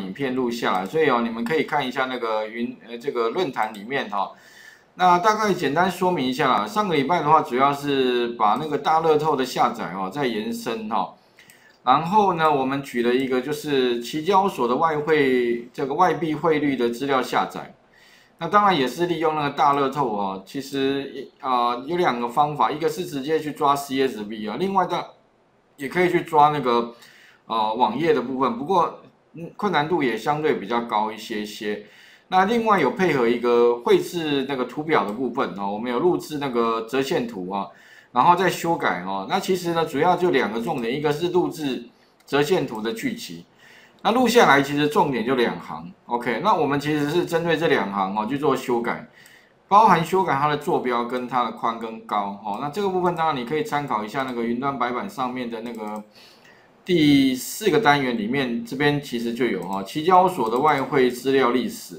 影片录下来，所以哦，你们可以看一下那个这个论坛里面哈。那大概简单说明一下啦。上个礼拜的话，主要是把那个大乐透的下载哦，在延伸哈。然后呢，我们举了一个就是期交所的外币汇率的资料下载。那当然也是利用那个大乐透哦。其实有两个方法，一个是直接去抓 CSV 啊，另外的也可以去抓那个网页的部分。不过困难度也相对比较高一些些。 那另外有配合一个绘制那个图表的部分哦，我们有录制那个折线图啊，然后再修改哦。那其实呢，主要就两个重点，一个是录制折线图的剧集，那录下来其实重点就两行 ，OK。那我们其实是针对这两行哦去做修改，包含修改它的坐标跟它的宽跟高哦。那这个部分当然你可以参考一下那个云端白板上面的那个。 第四个单元里面，这边其实就有哈，期交所的外汇资料历史。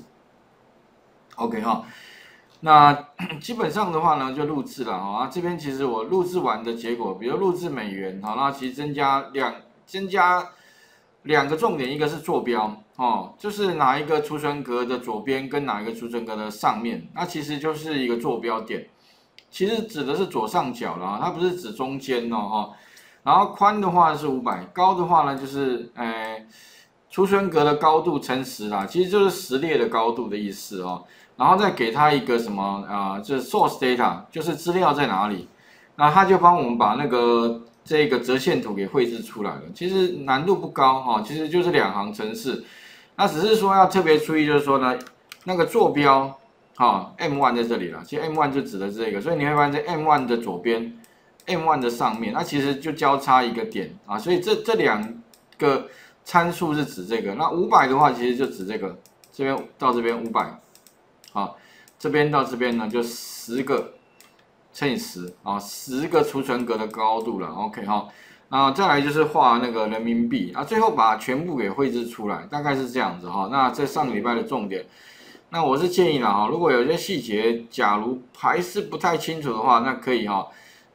OK 哈，那基本上的话呢，就录制了哈。这边其实我录制完的结果，比如录制美元哈，那其实增加两个重点，一个是坐标哦，就是哪一个储存格的左边跟哪一个储存格的上面，那其实就是一个坐标点，其实指的是左上角啦，它不是指中间哦哈。 然后宽的话是500，高的话呢就是储存格的高度乘10啦，其实就是10列的高度的意思哦。然后再给它一个什么就是 source data， 就是资料在哪里，那它就帮我们把那个这个折线图给绘制出来了。其实难度不高哈、哦，其实就是两行程式。那只是说要特别注意，就是说呢那个坐标哈、M1 在这里了，其实 M1 就指的是这个，所以你会发现 M1 的左边。 M1 的上面，那其实就交叉一个点啊，所以这两个参数是指这个。那500的话，其实就指这个，这边到这边500，啊，这边到这边呢就10个乘以10啊，10个储存格的高度了。OK 哈，啊，再来就是画那个人民币啊，最后把全部给绘制出来，大概是这样子哈、啊。那这上个礼拜的重点。 那我是建议啦哈，如果有些细节，假如还是不太清楚的话，那可以哈，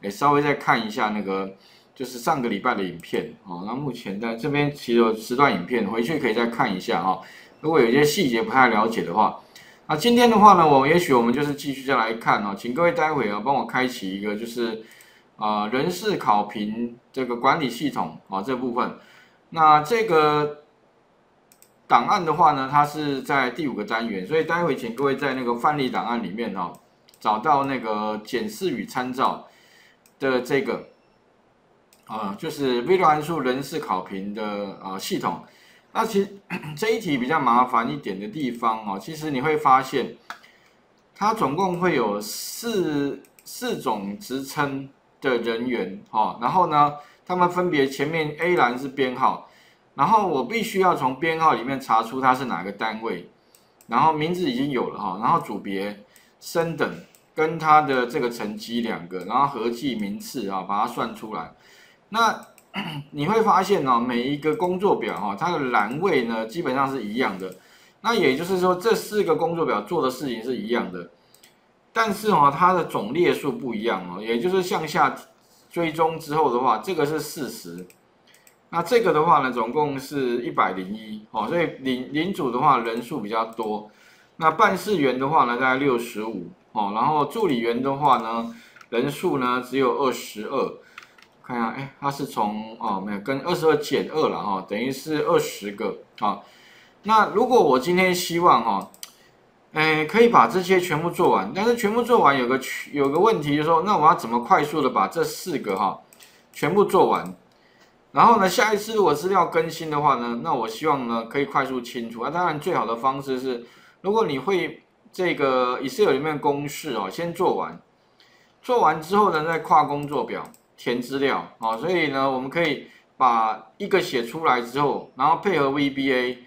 稍微再看一下那个，就是上个礼拜的影片哦。那目前在这边其实有10段影片，回去可以再看一下哈。如果有些细节不太了解的话，那今天的话呢，也许我们就是继续再来看哦。请各位待会啊，帮我开启一个就是人事考评这个管理系统啊这部分，那这个。 档案的话呢，它是在第5个单元，所以待会请各位在那个范例档案里面哦，找到那个检视与参照的这个就是 VLOOKUP 函数人事考评的系统。那其实这一题比较麻烦一点的地方哦，其实你会发现它总共会有四种职称的人员哦，然后呢，他们分别前面 A 栏是编号。 然后我必须要从编号里面查出它是哪个单位，然后名字已经有了哈，然后组别、升等跟它的这个成绩2个，然后合计名次啊，把它算出来。那你会发现呢，每一个工作表哈，它的栏位呢基本上是一样的。那也就是说，这4个工作表做的事情是一样的，但是哦，它的总列数不一样哦，也就是向下追踪之后的话，这个是40。 那这个的话呢，总共是101哦，所以领组的话人数比较多。那办事员的话呢，大概65哦，然后助理员的话呢，人数呢只有22。看一下，哎，它是从哦没有跟22减2了哈、哦，等于是20个啊、哦。那如果我今天希望哈，可以把这些全部做完，但是全部做完有个问题就是说，那我要怎么快速的把这4个哈、全部做完？ 然后呢，下一次如果资料更新的话呢，那我希望呢可以快速清除啊。当然，最好的方式是，如果你会这个 Excel 里面公式哦，先做完，做完之后呢，再跨工作表填资料啊、哦。所以呢，我们可以把一个写出来之后，然后配合 VBA，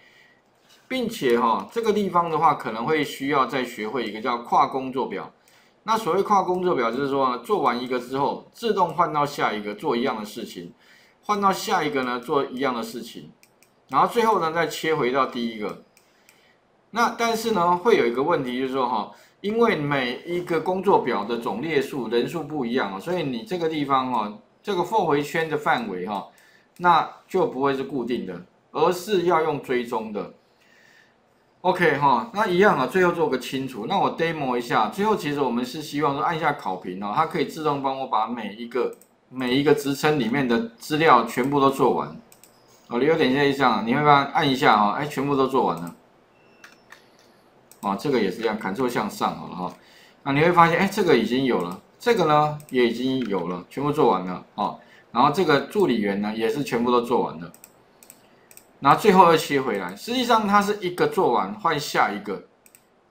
并且哈、这个地方的话可能会需要再学会一个叫跨工作表。那所谓跨工作表就是说呢，做完一个之后，自动换到下一个做一样的事情。 换到下一个呢，做一样的事情，然后最后呢再切回到第一个。那但是呢，会有一个问题，就是说哈，因为每一个工作表的总列数人数不一样啊，所以你这个地方哈，这个for回圈的范围哈，那就不会是固定的，而是要用追踪的。OK 哈，那一样啊，最后做个清除。那我 demo 一下，最后其实我们是希望说按一下考评哦，它可以自动帮我把每一个职称里面的资料全部都做完。哦，你有点像这样，你会把它按一下哈，哎，全部都做完了。哦，这个也是一样 ，Ctrl 向上好了哈。那你会发现，哎，这个已经有了，这个呢也已经有了，全部做完了哦。然后这个助理员呢也是全部都做完了。 然后最后又切回来，实际上它是一个做完换下一个，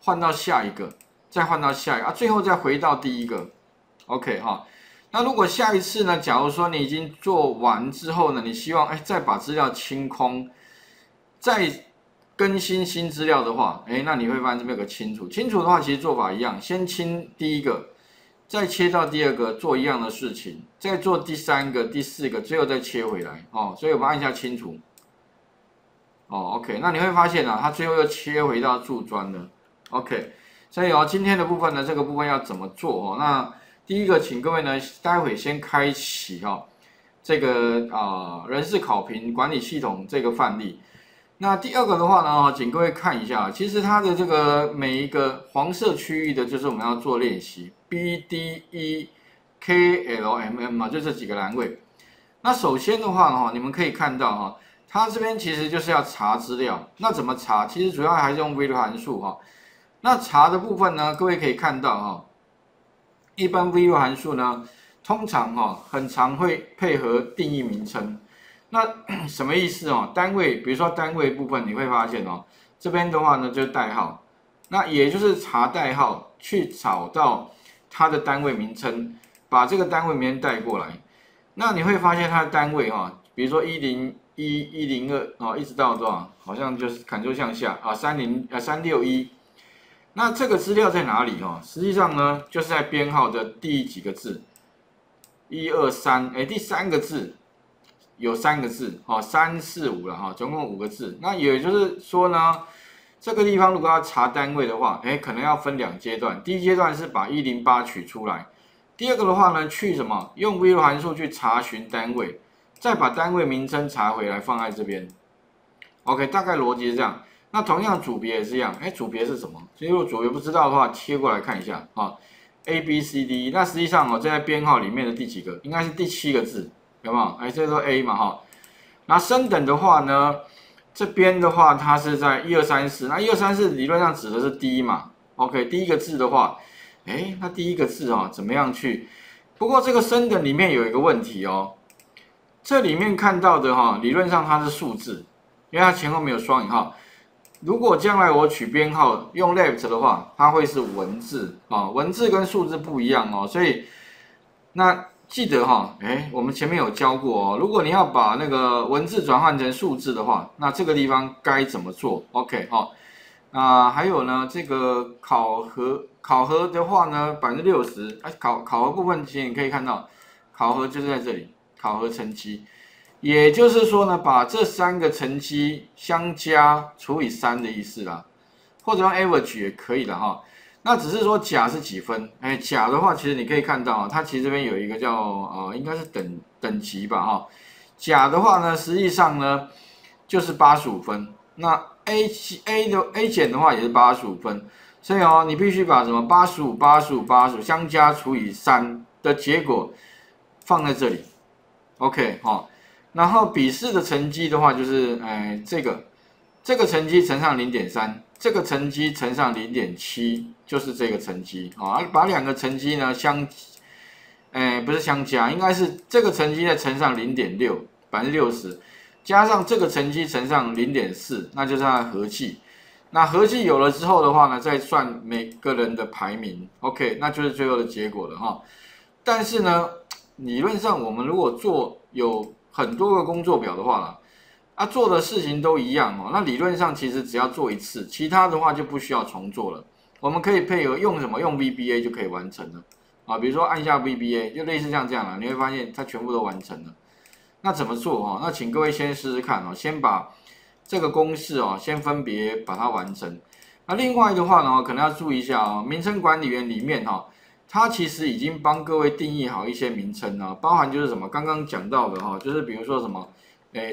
换到下一个，再换到下一个，啊，最后再回到第一个 ，OK 哈。那如果下一次呢，假如说你已经做完之后呢，你希望哎再把资料清空，再更新新资料的话，哎，那你会发现这边有个清除，清除的话其实做法一样，先清第一个，再切到第二个，做一样的事情，再做第三个、第四个，最后再切回来哦。所以我们按一下清除。 哦 ，OK， 那你会发现啊，它最后又切回到柱砖了 ，OK， 所以哦，今天的部分呢，这个部分要怎么做哦？那第一个，请各位呢，待会先开启哦，这个人事考评管理系统这个范例。那第二个的话呢，请各位看一下，其实它的这个每一个黄色区域的，就是我们要做练习 B、D、E、K、L、M、M 嘛，就这几个栏位。那首先的话呢，你们可以看到哈。 它这边其实就是要查资料，那怎么查？其实主要还是用 VLOOKUP 函数哈。那查的部分呢，各位可以看到哈，一般 VLOOKUP 函数呢，通常哈很常会配合定义名称。那什么意思哦？单位，比如说单位部分，你会发现哦，这边的话呢就是代号，那也就是查代号去找到它的单位名称，把这个单位名带过来。那你会发现它的单位哈，比如说10102哦，一直到多少？好像就是Ctrl向下啊，361。那这个资料在哪里哦？实际上呢，就是在编号的第几个字，123，哎，第三个字有三个字哦，345了哈，总共5个字。那也就是说呢，这个地方如果要查单位的话，哎，可能要分2阶段。第一阶段是把108取出来，第二个的话呢，去什么？用 VLOOKUP 函数去查询单位。 再把单位名称查回来，放在这边。OK， 大概逻辑是这样。那同样组别也是一样。哎，组别是什么？所以如果组别不知道的话，切过来看一下啊。A B C D， 那实际上哦，这在编号里面的第几个？应该是第7个字，有没有？哎，这都 A 嘛哈。那升等的话呢，这边的话它是在1234，那1234理论上指的是第一嘛。OK， 第一个字的话，哎，那第一个字哦，怎么样去？不过这个升等里面有一个问题哦。 这里面看到的哈，理论上它是数字，因为它前后没有双引号。如果将来我取编号用 left 的话，它会是文字啊，文字跟数字不一样哦。所以那记得哈，哎，我们前面有教过哦，如果你要把那个文字转换成数字的话，那这个地方该怎么做 ？OK 哈、哦，那还有呢，这个考核的话呢，60%，哎，考核部分其实你可以看到，考核就是在这里。 考核成绩，也就是说呢，把这3个成绩相加除以3的意思啦，或者用 average 也可以的哈。那只是说甲是几分？哎，甲的话，其实你可以看到啊，它其实这边有一个叫应该是等级吧哈。甲的话呢，实际上呢就是85分。那 A 减的话也是85分，所以哦，你必须把什么85相加除以3的结果放在这里。 OK 哈、哦，然后笔试的成绩的话，就是这个成绩乘上 0.3， 这个成绩乘上 0.7， 就是这个成绩啊、哦。把2个成绩呢不是相加，应该是这个成绩再乘上 0.6， 60%， 加上这个成绩乘上 0.4， 那就是它的合计。那合计有了之后的话呢，再算每个人的排名。OK， 那就是最后的结果了哈、哦。但是呢。 理论上，我们如果做有很多个工作表的话啦，啊，做的事情都一样哦。那理论上其实只要做一次，其他的话就不需要重做了。我们可以配合用什么？用 VBA 就可以完成了啊。比如说按一下 VBA， 就类似像这样啦，你会发现它全部都完成了。那怎么做哦？那请各位先试试看哦，先把这个公式哦，先分别把它完成。那另外的话呢，可能要注意一下哦，名称管理员里面哈、哦。 它其实已经帮各位定义好一些名称了，包含就是什么刚刚讲到的哈，就是比如说什么，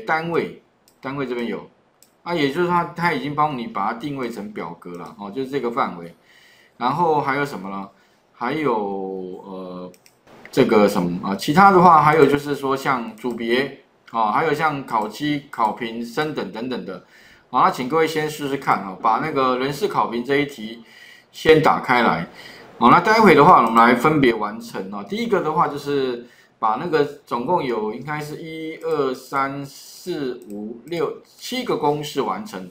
单位这边有，啊，也就是它已经帮你把它定位成表格了哦，就是这个范围。然后还有什么呢？还有这个什么啊？其他的话还有就是说像组别啊、哦，还有像考绩、考评、升等等等的。好，那请各位先试试看哦，把那个人事考评这一题先打开来。好、哦，那待会的话我们来分别完成哦。第一个的话就是把那个总共有应该是1、2、3、4、5、6、7个公式完成。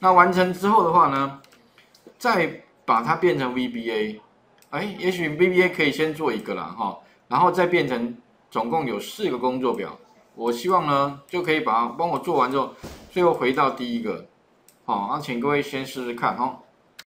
那完成之后的话呢，再把它变成 VBA。哎，也许 VBA 可以先做一个啦哈、哦，然后再变成总共有4个工作表。我希望呢就可以把它帮我做完之后。最后回到第一个，好、哦，那请各位先试试看哦。